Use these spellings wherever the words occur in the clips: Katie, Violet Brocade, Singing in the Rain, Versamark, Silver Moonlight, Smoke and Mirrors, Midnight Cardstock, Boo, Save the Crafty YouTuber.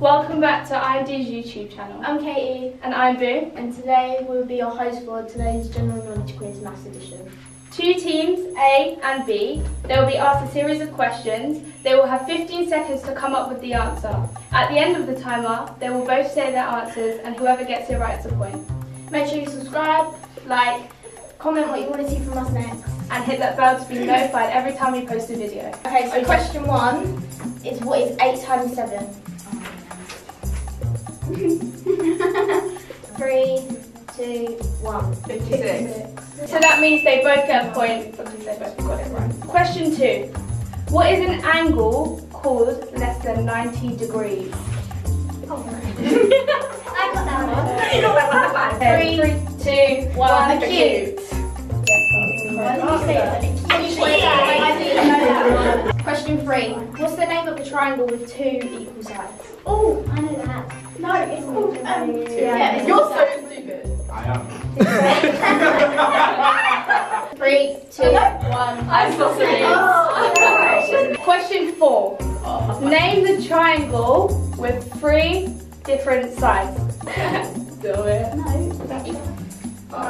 Welcome back to ID's YouTube channel. I'm Katie. And I'm Boo. And today we'll be your host for today's General Knowledge Quiz Maths Edition. Two teams, A and B, they will be asked a series of questions. They will have 15 seconds to come up with the answer. At the end of the timer, they will both say their answers and whoever gets it right's a point. Make sure you subscribe, like, comment what you want to see from us next. And hit that bell to be notified every time we post a video. Okay, so question one is, what is 8 times 7? 3, 2, 1. 56. So that means they both get a point because they both got it right. Question two. What is an angle called less than 90 degrees? Oh, I got that one. Not that bad. 3, 2, 1. Acute. Question 3. What's the name of the triangle with 2 equal sides? Oh, I know that. No, it's called yeah. You're so stupid. I am. 3, 2, 1. I'm so stupid. Question 4. Name the triangle with 3 different sides. Do it. No. That's it. 4,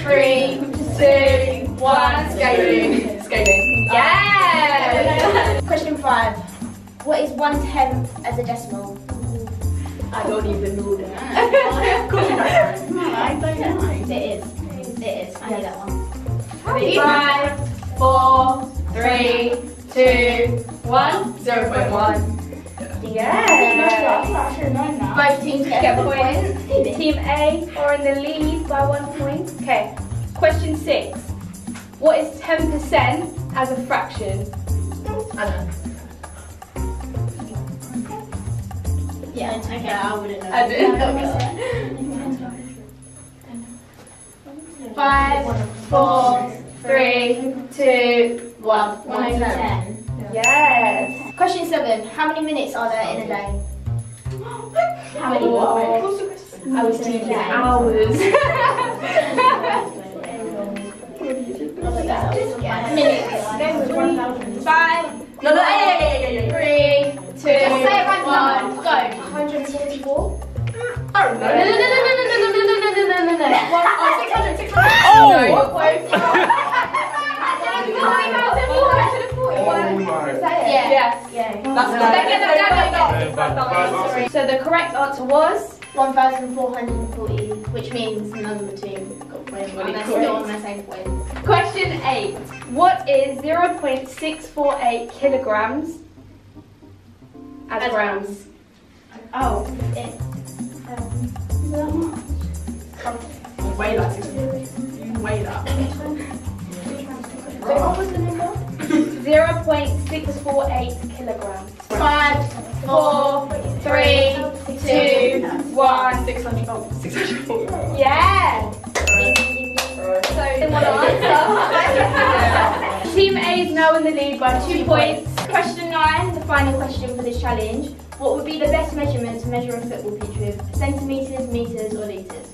3, 2, 1. Scaling. Yeah. Question 5. What is 1/10 as a decimal? I don't even know that. Of course you don't know. I don't know. It is. I know that one. 5, 4, 3, 2, 1. 0.1. Yeah. Both teams get a point. Team A are in the lead by 1 point. Okay. Question 6. What is 10% as a fraction? I don't know. Yeah. Okay. I wouldn't know. I didn't know. 5, 4, 3, 2, 1. 1/10. Yes. Question 7. How many minutes are there in a day? How many what? I was thinking hours. Minutes. 5. No. 3, 2, 1. Go. 164. I don't know. No. So the correct answer was 1,440, which means number 2 got points. And they're still on the same point. Question 8. What is 0.648 kilograms as grams? Oh, is that much? You weigh that. What was the number? 0.648 kilograms. 5, 4, 3, 2, 1. 600. Yeah. So didn't want to answer. Team A is now in the lead by 2 points. Question 9, the final question for this challenge. What would be the best measurement to measure a football pitch with? Centimeters, meters, or liters?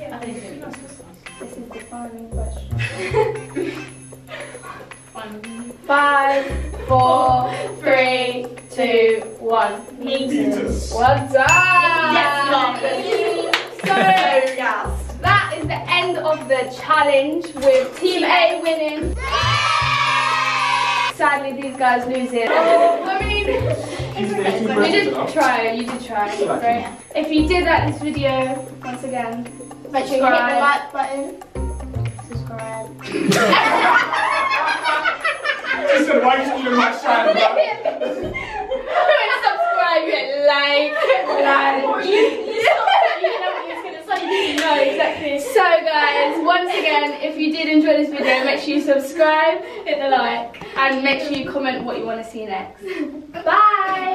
Yeah. This is the final question. 5, 4, 3, 2, 1. Meters. Well done. Yes, so yes. That is the end of the challenge with Team A winning. Sadly, these guys lose it. I mean, we did try. You did try. Right? If you did like this video, once again, make sure you hit the like button. Subscribe. She said, why did you do my channel? Subscribe, like. You know what you're going to say. No, exactly. So guys, once again, if you did enjoy this video, make sure you subscribe, hit the like, and make sure you comment what you want to see next. Bye!